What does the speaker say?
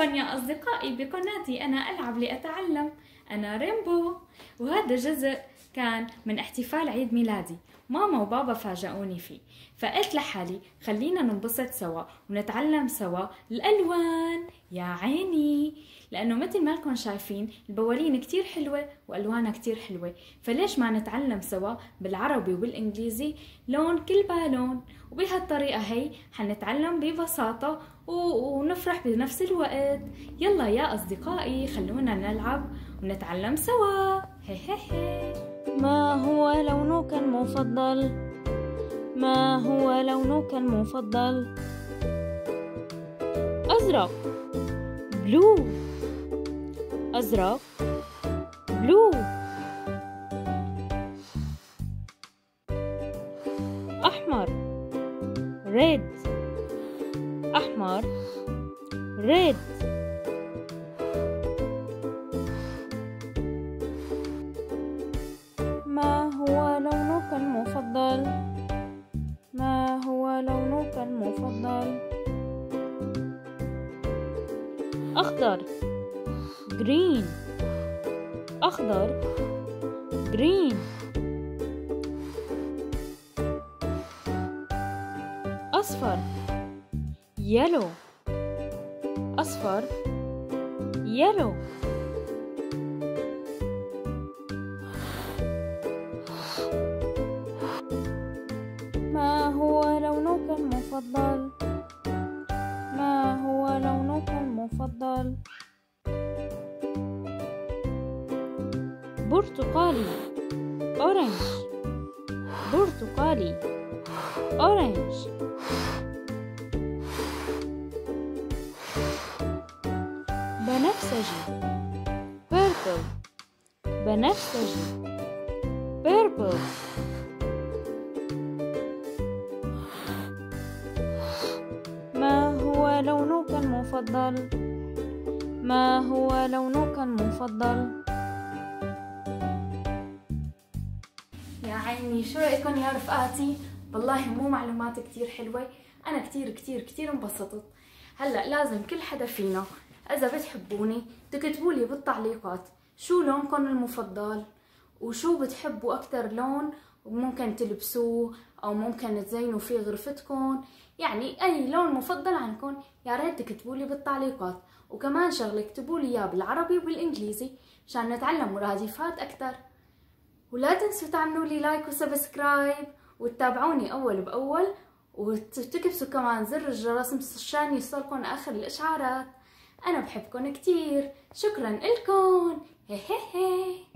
مرحبا يا أصدقائي بقناتي، أنا ألعب لأتعلم، أنا رينبو. وهذا جزء كان من احتفال عيد ميلادي، ماما وبابا فاجئوني فيه، فقلت لحالي خلينا ننبسط سوا ونتعلم سوا الألوان. يا عيني، لأنه مثل ما لكم شايفين البوالين كتير حلوة وألوانها كتير حلوة، فليش ما نتعلم سوا بالعربي والإنجليزي لون كل بالون، وبهالطريقة هي حنتعلم ببساطة ونفرح بنفس الوقت. يلا يا أصدقائي خلونا نلعب ونتعلم سوا. هي هي هي. ما هو لونك المفضل؟ ما هو لونك المفضل؟ أزرق بلو، أزرق بلو، أحمر ريد، أحمر ريد، ما هو لونك المفضل؟ ما هو لونك المفضل؟ أخضر green، أخضر green، أصفر yellow، أصفر yellow، ما هو لونك المفضل؟ ما هو لونك المفضل؟ برتقالي أورنج، برتقالي أورنج، بنفسجي purple، بنفسجي purple، ما هو لونك المفضل؟ ما هو لونك المفضل؟ يا عيني، شو رأيكم يا رفقاتي؟ والله مو معلومات كتير حلوة، أنا كتير كتير كتير انبسطت. هلأ لازم كل حدا فينا إذا بتحبوني تكتبولي بالتعليقات شو لونكم المفضل، وشو بتحبوا أكتر لون وممكن تلبسوه أو ممكن تزينوا فيه غرفتكم، يعني أي لون مفضل عندكم يا ريت تكتبولي بالتعليقات. وكمان شغلة اكتبولي إياه بالعربي وبالإنجليزي مشان نتعلم مرادفات أكتر. ولا تنسوا تعملوا لي لايك وسبسكرايب وتتابعوني أول بأول، وتكبسوا كمان زر الجرس مشان يوصلكم آخر الإشعارات. أنا بحبكن كتير، شكرا إلكن. هي هي هي.